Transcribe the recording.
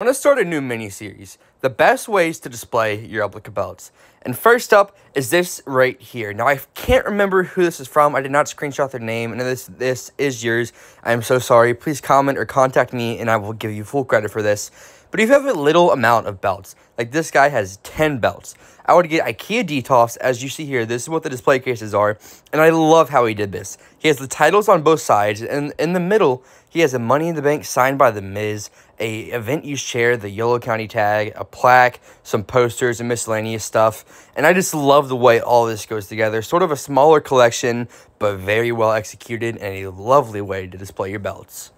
I'm going to start a new mini-series, the best ways to display your replica belts. And first up is this right here. Now, I can't remember who this is from. I did not screenshot their name, and this is yours. I'm so sorry. Please comment or contact me, and I will give you full credit for this. But if you have a little amount of belts, like this guy has 10 belts, I would get IKEA Detolfs. As you see here, this is what the display cases are, and I love how he did this. He has the titles on both sides, and in the middle, he has a Money in the Bank signed by the Miz, a event use chair, the Yolo County tag, a plaque, some posters, and miscellaneous stuff. And I just love the way all this goes together. Sort of a smaller collection, but very well executed, and a lovely way to display your belts.